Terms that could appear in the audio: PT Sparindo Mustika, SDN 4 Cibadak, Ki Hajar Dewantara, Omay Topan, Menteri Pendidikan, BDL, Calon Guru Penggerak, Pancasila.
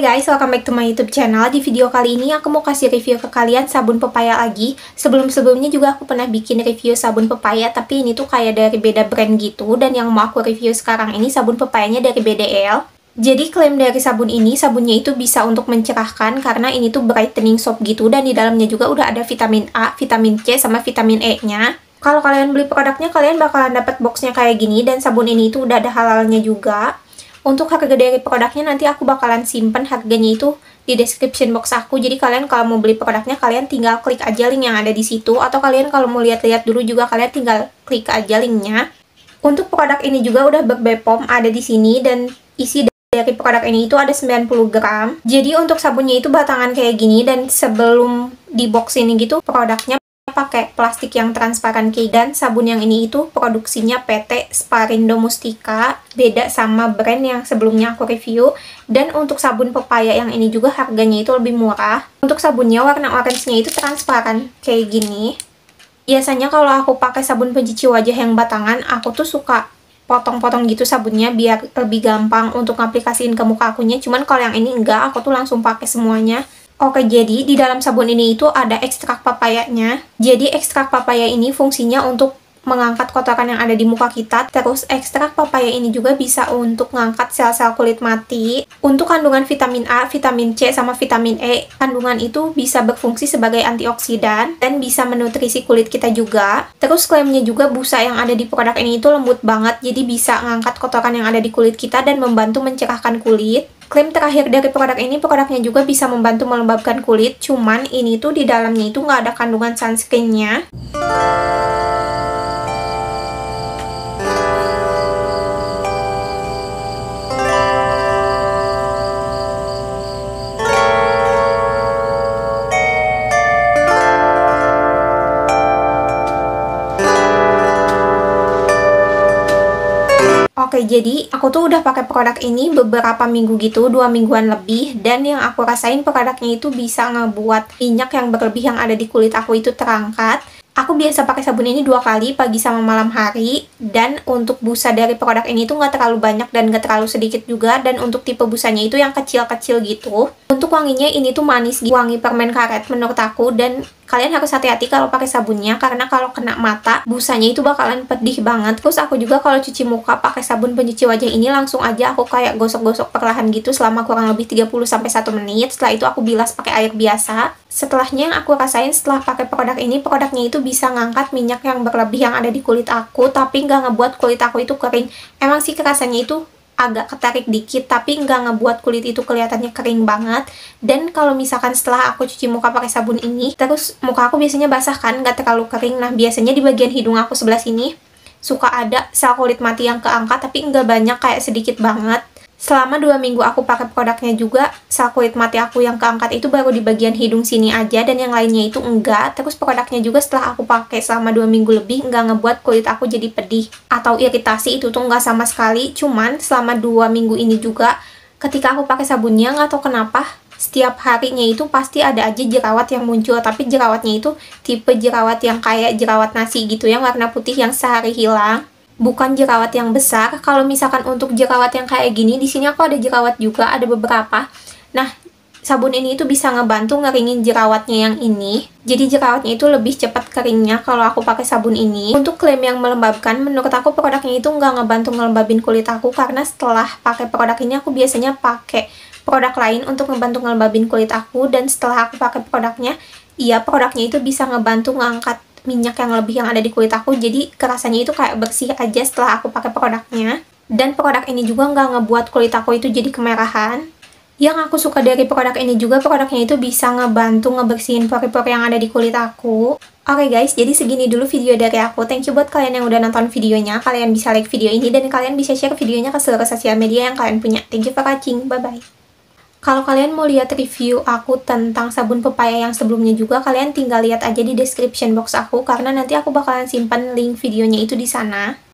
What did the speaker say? Hai guys, welcome back to my YouTube channel. Di video kali ini aku mau kasih review ke kalian sabun pepaya lagi. Sebelumnya juga aku pernah bikin review sabun pepaya, tapi ini tuh kayak dari beda brand gitu. Dan yang mau aku review sekarang ini sabun pepayanya dari BDL. Jadi klaim dari sabun ini, sabunnya itu bisa untuk mencerahkan karena ini tuh brightening soap gitu. Dan di dalamnya juga udah ada vitamin A, vitamin C, sama vitamin E-nya. Kalau kalian beli produknya, kalian bakalan dapat boxnya kayak gini. Dan sabun ini tuh udah ada halalnya juga. Untuk harga dari produknya nanti aku bakalan simpen harganya itu di description box aku. Jadi kalian kalau mau beli produknya kalian tinggal klik aja link yang ada di situ, atau kalian kalau mau lihat-lihat dulu juga kalian tinggal klik aja linknya. Untuk produk ini juga udah ber-BPOM ada di sini, dan isi dari produk ini itu ada 90 gram. Jadi untuk sabunnya itu batangan kayak gini, dan sebelum di box ini gitu produknya pakai plastik yang transparan kayak. Dan sabun yang ini itu produksinya PT Sparindo Mustika, beda sama brand yang sebelumnya aku review. Dan untuk sabun pepaya yang ini juga harganya itu lebih murah. Untuk sabunnya warna orange-nya itu transparan kayak gini. Biasanya kalau aku pakai sabun pencuci wajah yang batangan, aku tuh suka potong-potong gitu sabunnya biar lebih gampang untuk aplikasiin ke muka akunya. Cuman kalau yang ini enggak, aku tuh langsung pakai semuanya. Oke, jadi di dalam sabun ini itu ada ekstrak papayanya. Jadi ekstrak papaya ini fungsinya untuk mengangkat kotoran yang ada di muka kita. Terus ekstrak papaya ini juga bisa untuk mengangkat sel-sel kulit mati. Untuk kandungan vitamin A, vitamin C, sama vitamin E, kandungan itu bisa berfungsi sebagai antioksidan dan bisa menutrisi kulit kita juga. Terus klaimnya juga busa yang ada di produk ini itu lembut banget, jadi bisa mengangkat kotoran yang ada di kulit kita dan membantu mencerahkan kulit. Klaim terakhir dari produk ini, produknya juga bisa membantu melembabkan kulit, cuman ini tuh di dalamnya itu nggak ada kandungan sunscreen-nya. Oke, jadi aku tuh udah pakai produk ini beberapa minggu gitu, 2 mingguan lebih. Dan yang aku rasain produknya itu bisa ngebuat minyak yang berlebih yang ada di kulit aku itu terangkat. Aku biasa pakai sabun ini 2 kali, pagi sama malam hari. Dan untuk busa dari produk ini tuh nggak terlalu banyak dan nggak terlalu sedikit juga. Dan untuk tipe busanya itu yang kecil-kecil gitu. Untuk wanginya ini tuh manis, wangi permen karet menurut aku. Dan kalian harus hati-hati kalau pakai sabunnya, karena kalau kena mata, busanya itu bakalan pedih banget. Terus aku juga kalau cuci muka pakai sabun pencuci wajah ini, langsung aja aku kayak gosok-gosok perlahan gitu selama kurang lebih 30-1 menit. Setelah itu aku bilas pakai air biasa. Setelahnya yang aku rasain setelah pakai produk ini, produknya itu bisa ngangkat minyak yang berlebih yang ada di kulit aku, tapi nggak ngebuat kulit aku itu kering. Emang sih kerasanya itu agak ketarik dikit, tapi nggak ngebuat kulit itu kelihatannya kering banget. Dan kalau misalkan setelah aku cuci muka pakai sabun ini, terus muka aku biasanya basah kan, nggak terlalu kering. Nah, biasanya di bagian hidung aku sebelah sini suka ada sel kulit mati yang keangkat, tapi nggak banyak, kayak sedikit banget. Selama 2 minggu aku pakai produknya juga, sel kulit mati aku yang keangkat itu baru di bagian hidung sini aja, dan yang lainnya itu enggak. Terus produknya juga setelah aku pakai selama 2 minggu lebih, nggak ngebuat kulit aku jadi pedih atau iritasi, itu tuh nggak sama sekali. Cuman selama 2 minggu ini juga, ketika aku pakai sabunnya, nggak tahu kenapa setiap harinya itu pasti ada aja jerawat yang muncul. Tapi jerawatnya itu tipe jerawat yang kayak jerawat nasi gitu, yang warna putih yang sehari hilang, bukan jerawat yang besar. Kalau misalkan untuk jerawat yang kayak gini, di sini aku ada jerawat juga, ada beberapa. Nah, sabun ini itu bisa ngebantu ngeringin jerawatnya yang ini. Jadi jerawatnya itu lebih cepat keringnya kalau aku pakai sabun ini. Untuk klaim yang melembabkan, menurut aku produknya itu nggak ngebantu ngelembabin kulit aku, karena setelah pakai produk ini aku biasanya pakai produk lain untuk ngebantu ngelembabin kulit aku. Dan setelah aku pakai produknya, produknya itu bisa ngebantu ngangkat minyak yang lebih yang ada di kulit aku, jadi kerasanya itu kayak bersih aja setelah aku pakai produknya. Dan produk ini juga nggak ngebuat kulit aku itu jadi kemerahan. Yang aku suka dari produk ini juga, produknya itu bisa ngebantu ngebersihin pori-pori yang ada di kulit aku. Oke guys, jadi segini dulu video dari aku. Thank you buat kalian yang udah nonton videonya. Kalian bisa like video ini, dan kalian bisa share videonya ke seluruh sosial media yang kalian punya. Thank you for watching, bye-bye. Kalau kalian mau lihat review aku tentang sabun pepaya yang sebelumnya juga, kalian tinggal lihat aja di description box aku, karena nanti aku bakalan simpan link videonya itu di sana.